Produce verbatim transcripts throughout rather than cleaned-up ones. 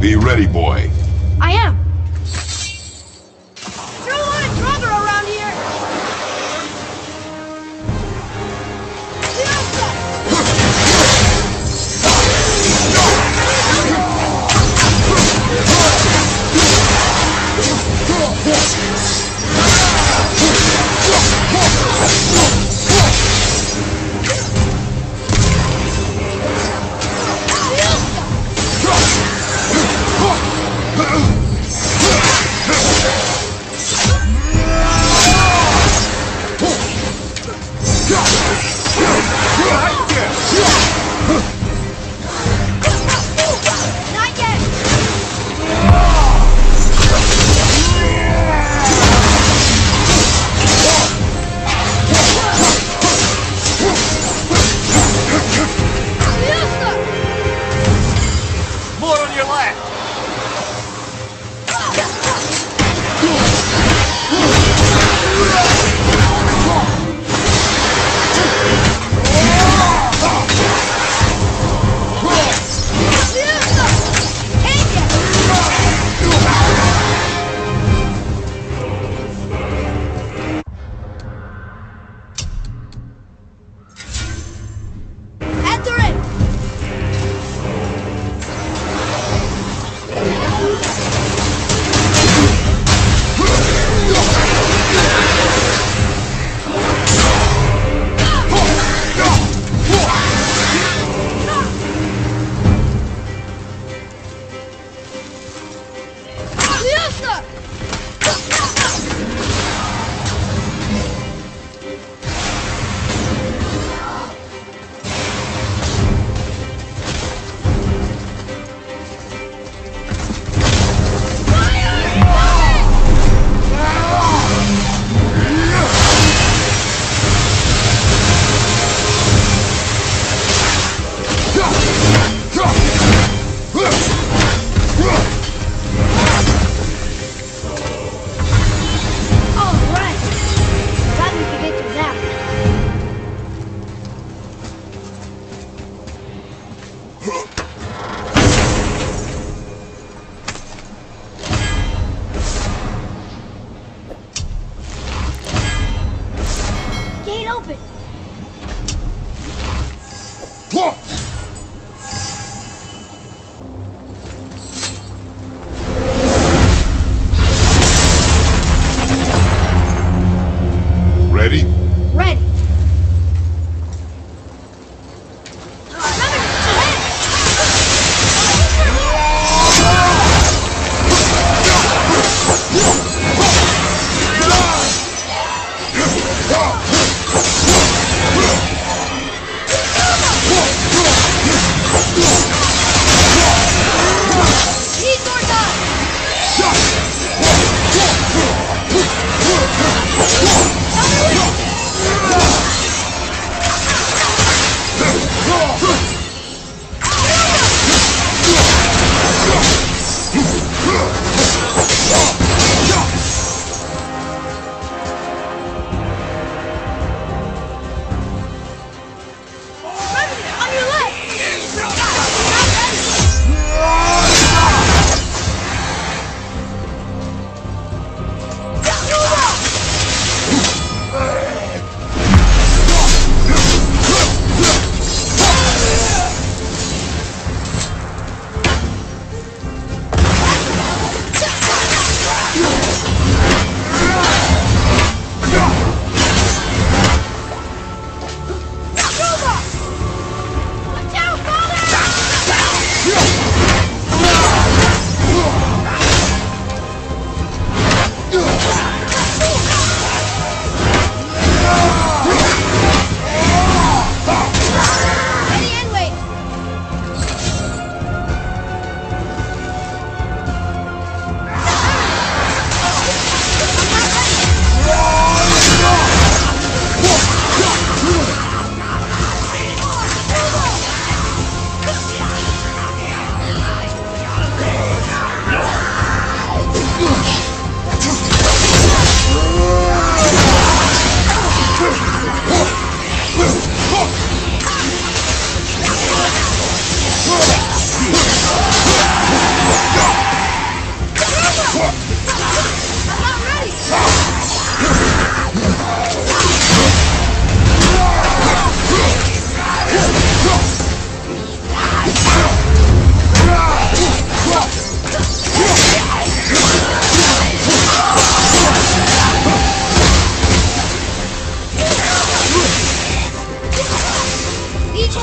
Be ready, boy. I am. There's a lot of trouble around here. Go!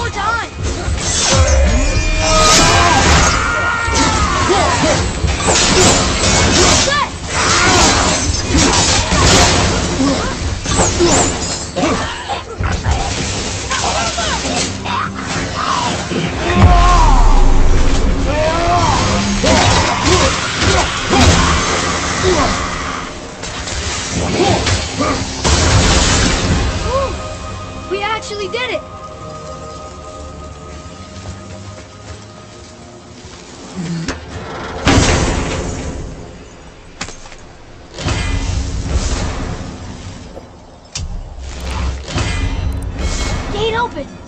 more time. We actually did it! Gate open!